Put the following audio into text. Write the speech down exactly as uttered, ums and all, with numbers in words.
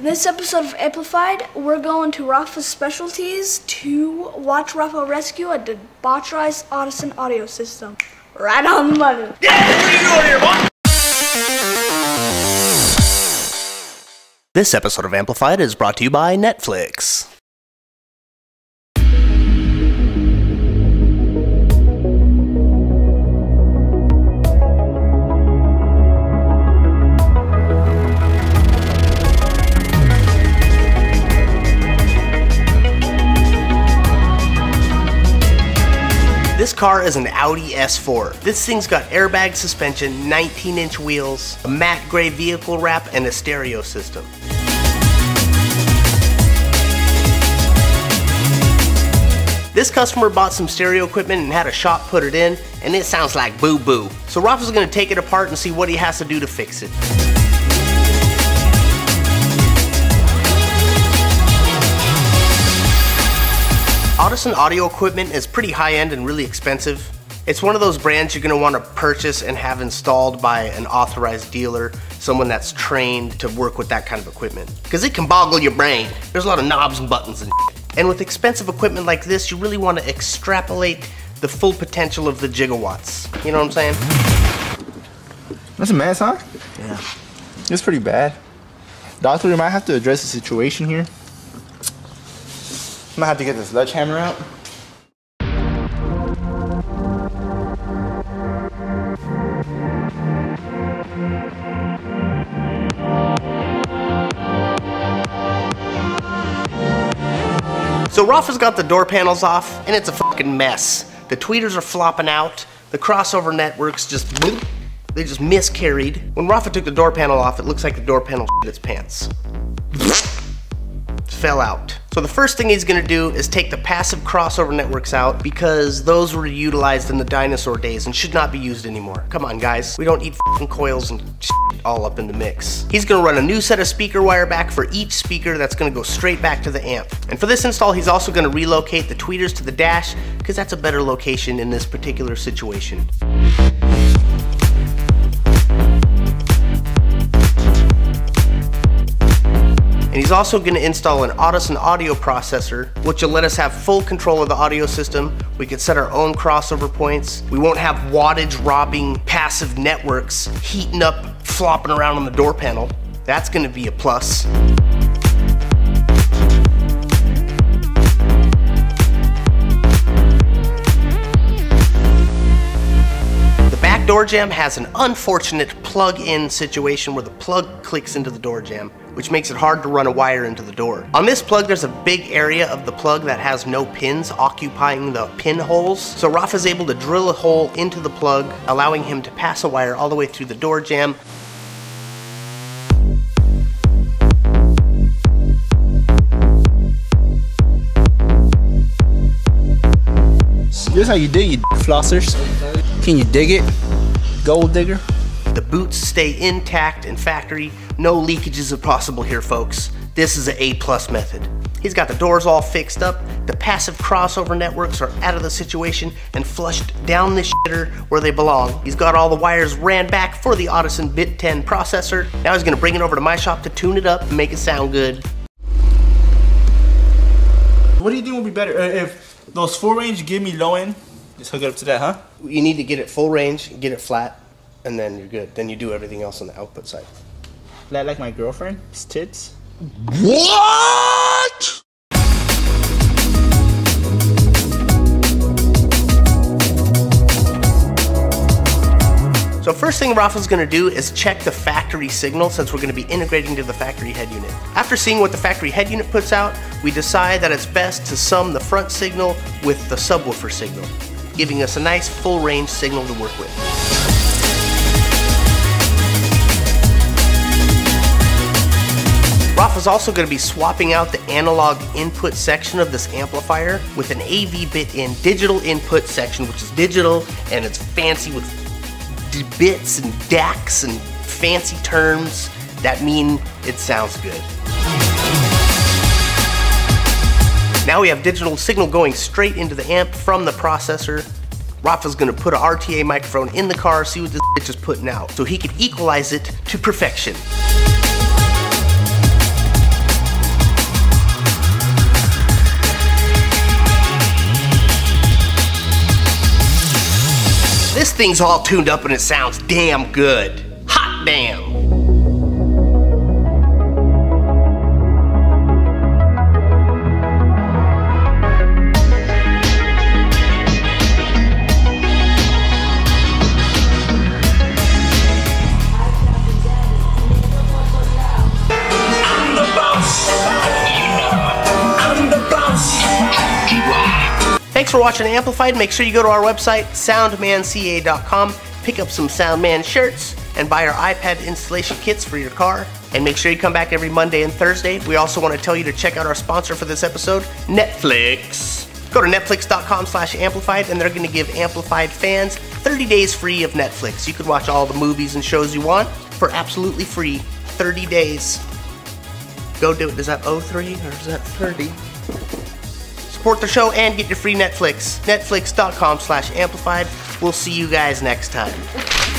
In this episode of Amplified, we're going to Rafa's specialties to watch Rafa rescue a debaucherized Audison audio system. Right on the money. Yeah, what are you doing here, boy? This episode of Amplified is brought to you by Netflix. This car is an Audi S four. This thing's got airbag suspension, nineteen inch wheels, a matte gray vehicle wrap, and a stereo system. This customer bought some stereo equipment and had a shop put it in, and it sounds like boo-boo. So Rafa's gonna take it apart and see what he has to do to fix it. Audison audio equipment is pretty high-end and really expensive. It's one of those brands you're going to want to purchase and have installed by an authorized dealer, someone that's trained to work with that kind of equipment. Because it can boggle your brain. There's a lot of knobs and buttons and shit. And with expensive equipment like this, you really want to extrapolate the full potential of the gigawatts. You know what I'm saying? That's a mess, huh? Yeah. It's pretty bad. Doctor, we might have to address the situation here. I'm gonna have to get the sledgehammer out. So Rafa's got the door panels off, and it's a fucking mess. The tweeters are flopping out. The crossover networks just boop. They just miscarried. When Rafa took the door panel off, it looks like the door panel shit its pants. Fell out. So the first thing he's gonna do is take the passive crossover networks out because those were utilized in the dinosaur days and should not be used anymore. Come on guys, we don't need f***ing coils and shit all up in the mix. He's gonna run a new set of speaker wire back for each speaker that's gonna go straight back to the amp. And for this install, he's also gonna relocate the tweeters to the dash because that's a better location in this particular situation. And he's also going to install an Audison audio processor, which will let us have full control of the audio system. We can set our own crossover points. We won't have wattage robbing passive networks heating up, flopping around on the door panel. That's going to be a plus. Door jam has an unfortunate plug-in situation where the plug clicks into the door jam, which makes it hard to run a wire into the door. On this plug, there's a big area of the plug that has no pins occupying the pinholes, so Rafa's able to drill a hole into the plug, allowing him to pass a wire all the way through the door jam. Here's how you do, you flossers. Can you dig it? Gold digger. The boots stay intact and factory. No leakages are possible here, folks. This is an A plus method. He's got the doors all fixed up. The passive crossover networks are out of the situation and flushed down the shitter where they belong. He's got all the wires ran back for the Audison Bit Ten processor. Now he's gonna bring it over to my shop to tune it up and make it sound good. What do you think would be better uh, if those full range give me low end? Just hook it up to that, huh? You need to get it full range, get it flat, and then you're good. Then you do everything else on the output side. Flat like my girlfriend? It's tits? What? So first thing Rafa's gonna do is check the factory signal since we're gonna be integrating to the factory head unit. After seeing what the factory head unit puts out, we decide that it's best to sum the front signal with the subwoofer signal, giving us a nice full range signal to work with. Rafa's also going to be swapping out the analog input section of this amplifier with an A V bit in digital input section, which is digital and it's fancy with bits and D A Cs and fancy terms that mean it sounds good. Now we have digital signal going straight into the amp from the processor. Rafa's gonna put an R T A microphone in the car, see what this bitch is putting out, so he can equalize it to perfection. thing's all tuned up and it sounds damn good. Hot damn. Thanks for watching Amplified. Make sure you go to our website, soundman c a dot com, pick up some Soundman shirts, and buy our iPad installation kits for your car. And make sure you come back every Monday and Thursday. We also want to tell you to check out our sponsor for this episode, Netflix. Go to netflix dot com slash amplified, and they're going to give Amplified fans thirty days free of Netflix. You can watch all the movies and shows you want for absolutely free, thirty days. Go do it. Is that oh three or is that thirty? Support the show and get your free Netflix. Netflix dot com slash amplified. We'll see you guys next time.